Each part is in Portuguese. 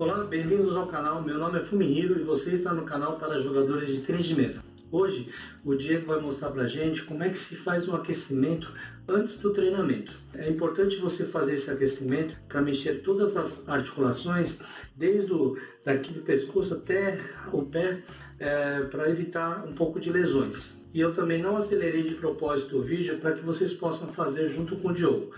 Olá, bem-vindos ao canal. Meu nome é Fumihiro e você está no canal para jogadores de tênis de mesa. Hoje o Diego vai mostrar pra gente como é que se faz um aquecimento antes do treinamento. É importante você fazer esse aquecimento para mexer todas as articulações, desde daqui do pescoço até o pé, para evitar um pouco de lesões. E eu também não acelerei de propósito o vídeo para que vocês possam fazer junto com o Diogo.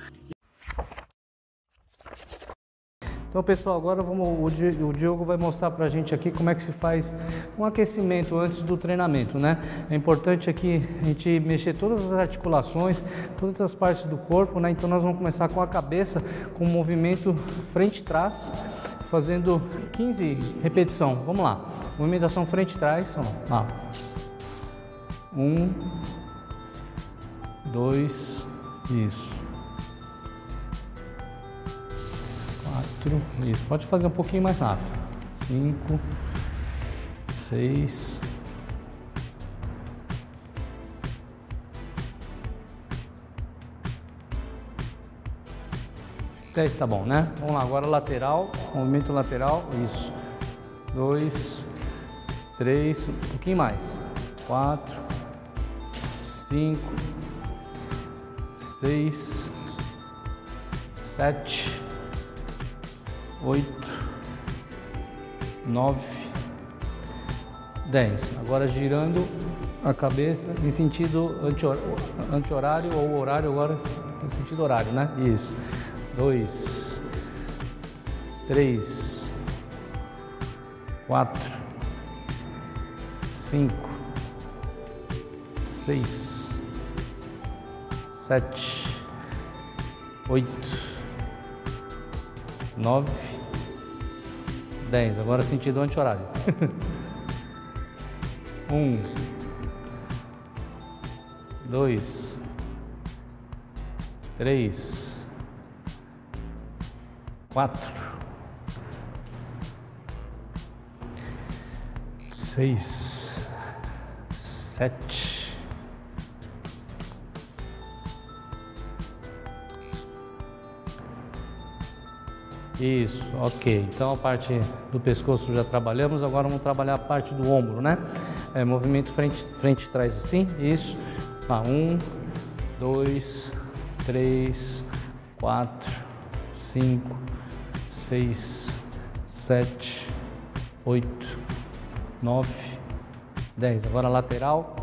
Então, pessoal, agora o Diogo vai mostrar para a gente aqui como é que se faz um aquecimento antes do treinamento, né? É importante aqui a gente mexer todas as articulações, todas as partes do corpo, né? Então nós vamos começar com a cabeça, com o movimento frente-trás, fazendo 15 repetições. Vamos lá, movimentação frente-trás, vamos lá. 1, 2, isso. 4, isso. Pode fazer um pouquinho mais rápido. 5, 6, 10, tá bom, né? Vamos lá, agora lateral, movimento lateral, isso. 2, 3, um pouquinho mais. 4, 5, 6, 7, 8, 9, 10. Agora girando a cabeça em sentido anti-horário ou horário, agora no sentido horário, né? Isso. 2, 3, 4, 5, 6, 7, 8, 9, 10. Agora sentido anti-horário. 1, 2, 3, 4, 6, 7. Isso, ok. Então a parte do pescoço já trabalhamos, agora vamos trabalhar a parte do ombro, né? É, movimento frente e trás assim, isso. Tá, 1, 2, 3, 4, 5, 6, 7, 8, 9, 10. Agora lateral.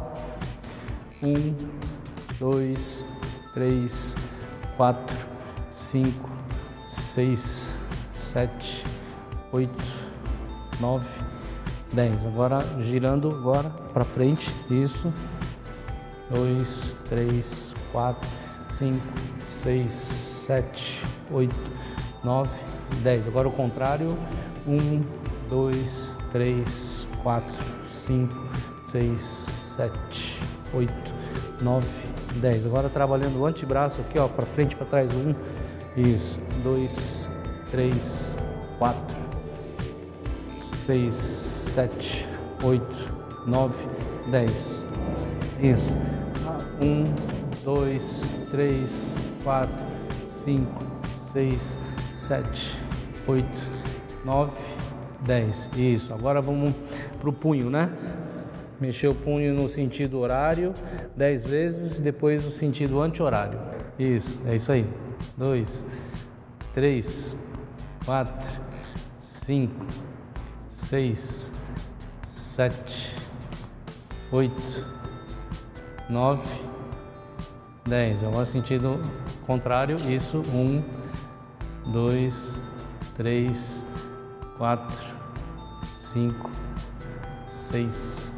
1, 2, 3, 4, 5, 6, 7, 8, 9, 10. Agora girando agora para frente, isso. 2, 3, 4, 5, 6, 7, 8, 9, 10. Agora o contrário. 1, 2, 3, 4, 5, 6, 7, 8, 9, 10. Agora trabalhando o antebraço aqui, ó, para frente, para trás. 1, isso. 2, 3, 4, 6, 7, 8, 9, 10. Isso. 1, 2, 3, 4, 5, 6, 7, 8, 9, 10. Isso. Agora vamos pro punho, né? Mexer o punho no sentido horário 10 vezes, depois no sentido anti-horário. Isso, é isso aí. 2, 3, 4, 5, 6, 7, 8, 9, 10. Agora sentido contrário, isso. 1, 2, 3, 4, 5, 6,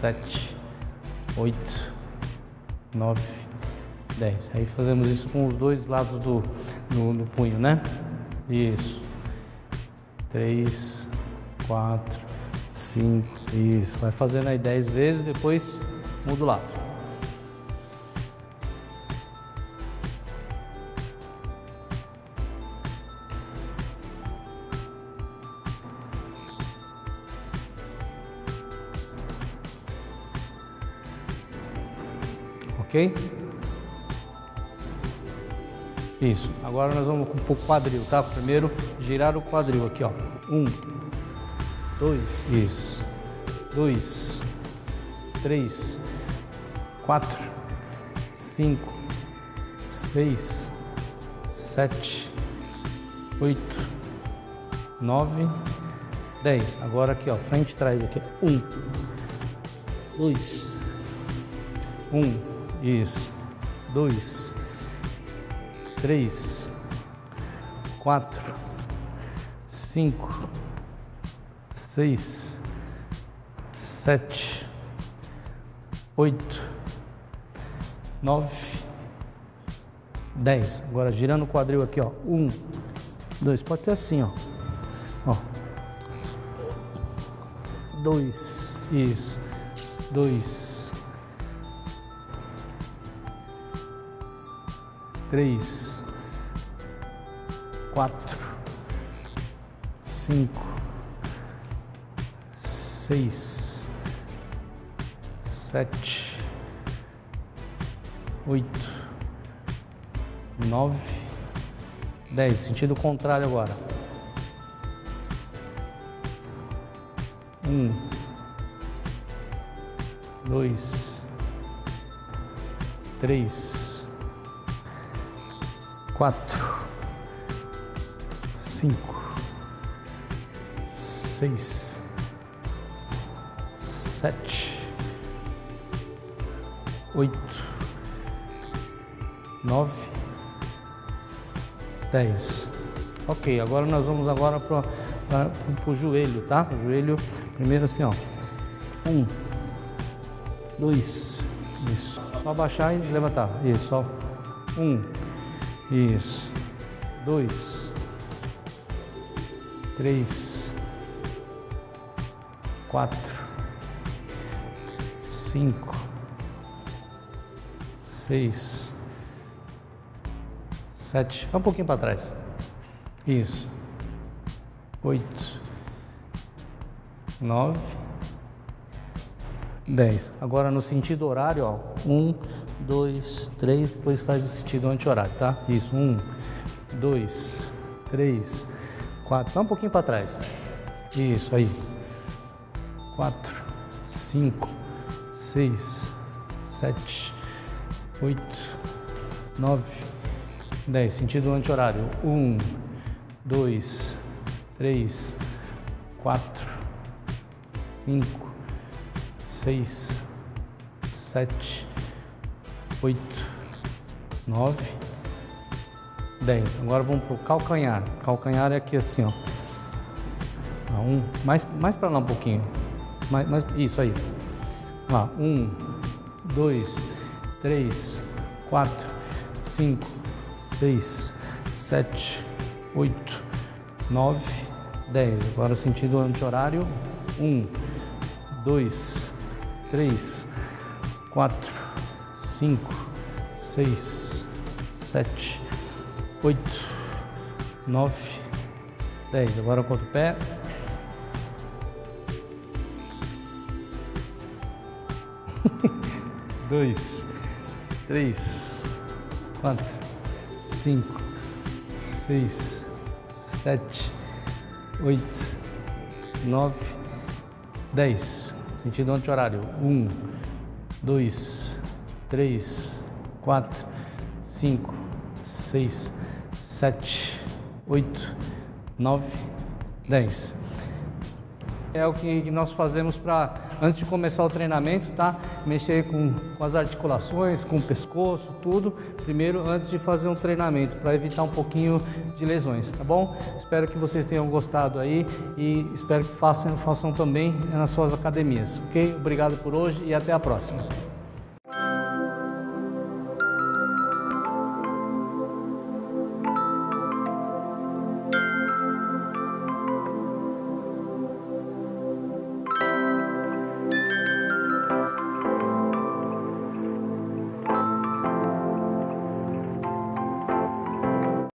7, 8, 9, 10. Aí fazemos isso com os dois lados do punho, né? Isso. 3, 4, 5. Isso. Vai fazendo aí 10 vezes, depois muda o lado. Ok? Isso. Agora nós vamos pro quadril, tá? Primeiro, girar o quadril aqui, ó. 1, 2, isso. 2, 3, 4, 5, 6, 7, 8, 9, 10. Agora aqui, ó, frente e trás aqui. 1, 2, 1, isso. 2, 3, 4, 5, 6, 7, 8, 9, 10. Agora girando o quadril aqui, ó. 1, 2, pode ser assim, ó. 2, isso. 2, 3, 4, 5, 6, 7, 8, 9, 10. Sentido contrário agora. 1, 2, 3, 4, 5, 6, 7, 8, 9, 10. Ok, agora nós vamos agora pro joelho, tá? O joelho, primeiro assim, ó. 1, 2, isso. Só abaixar e levantar. Isso, só. 1, isso. 2, 3, 4, 5, 6, 7. Vai um pouquinho para trás. Isso. 8, 9, 10. Agora no sentido horário, ó. 1, 2, 3, depois faz o sentido anti-horário, tá? Isso, 1, 2, 3, 4. Vai um pouquinho para trás. Isso, aí. 4, 5, 6, 7, 8, 9, 10. Sentido anti-horário. 1, 2, 3, 4, 5, 6, 7, 8, 9, 10. Agora vamos pro calcanhar. Calcanhar é aqui assim, ó. Mais para lá um pouquinho. Mais, isso aí. Lá, 1, 2, 3, 4, 5, 6, 7, 8, 9, 10. Agora o sentido anti-horário. 1, 2, 3, 4, 5, 6, 7, 8, 9, 10. Agora eu conto o pé. 2, 3, 4, 5, 6, 7, 8, 9, 10. Sentido anti-horário. 1, 2, 3, 4, 5, 6, 7, 8, 9, 10. É o que nós fazemos para, antes de começar o treinamento, tá? Mexer com as articulações, com o pescoço, tudo. Primeiro, antes de fazer um treinamento, para evitar um pouquinho de lesões, tá bom? Espero que vocês tenham gostado aí e espero que façam também nas suas academias, ok? Obrigado por hoje e até a próxima.